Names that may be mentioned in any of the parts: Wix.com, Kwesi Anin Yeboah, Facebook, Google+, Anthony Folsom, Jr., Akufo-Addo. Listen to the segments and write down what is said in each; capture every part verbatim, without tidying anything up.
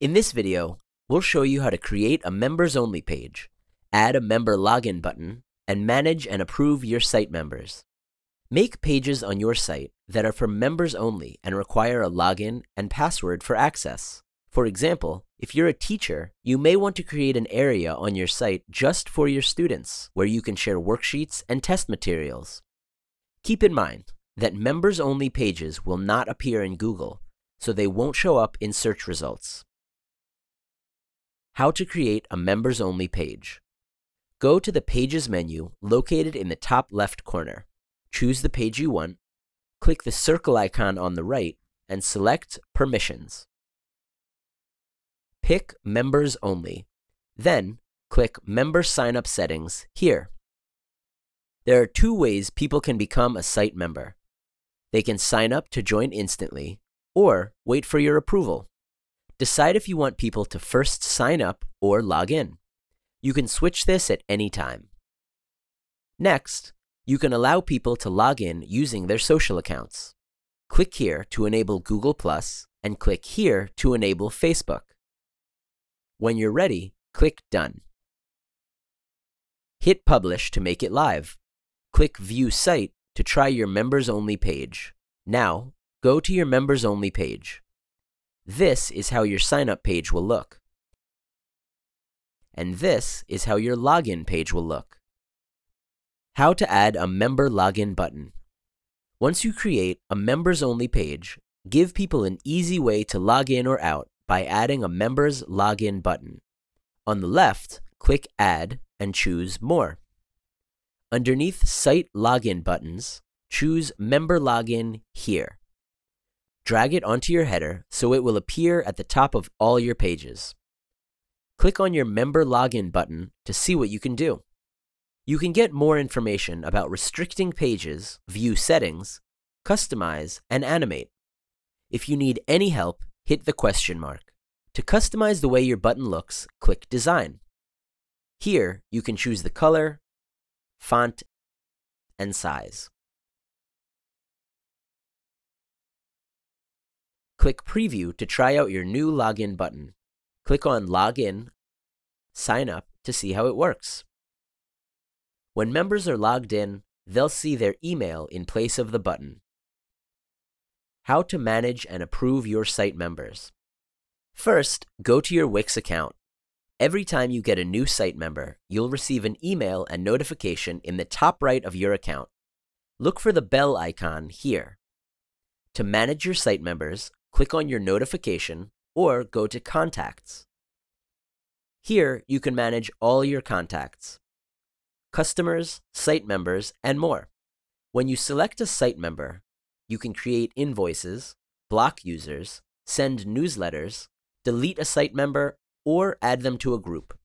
In this video, we'll show you how to create a members-only page, add a member login button, and manage and approve your site members. Make pages on your site that are for members only and require a login and password for access. For example, if you're a teacher, you may want to create an area on your site just for your students, where you can share worksheets and test materials. Keep in mind that members-only pages will not appear in Google, so they won't show up in search results. How to create a members-only page. Go to the Pages menu located in the top left corner. Choose the page you want, click the circle icon on the right, and select Permissions. Pick Members Only, then click Member Sign-Up Settings here. There are two ways people can become a site member. They can sign up to join instantly, or wait for your approval. Decide if you want people to first sign up or log in. You can switch this at any time. Next, you can allow people to log in using their social accounts. Click here to enable Google plus, and click here to enable Facebook. When you're ready, click Done. Hit Publish to make it live. Click View Site to try your members-only page. Now, go to your members-only page. This is how your sign-up page will look. And this is how your login page will look. How to add a member login button. Once you create a members-only page, give people an easy way to log in or out by adding a member's login button. On the left, click Add and choose More. Underneath Site Login Buttons, choose Member Login here. Drag it onto your header so it will appear at the top of all your pages. Click on your Member Login button to see what you can do. You can get more information about restricting pages, view settings, customize, and animate. If you need any help, hit the question mark. To customize the way your button looks, click Design. Here, you can choose the color, font, and size. Click Preview to try out your new login button. Click on Login, sign up to see how it works. When members are logged in, they'll see their email in place of the button. How to manage and approve your site members. First, go to your Wix account. Every time you get a new site member, you'll receive an email and notification in the top right of your account. Look for the bell icon here. To manage your site members, click on your notification or go to Contacts. Here, you can manage all your contacts, customers, site members, and more. When you select a site member, you can create invoices, block users, send newsletters, delete a site member, or add them to a group.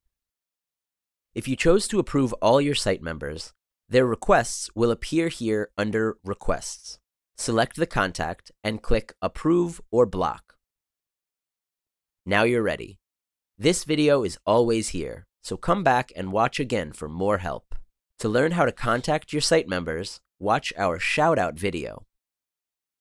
If you chose to approve all your site members, their requests will appear here under Requests. Select the contact and click Approve or Block. Now you're ready. This video is always here, so come back and watch again for more help. To learn how to contact your site members, watch our shout-out video.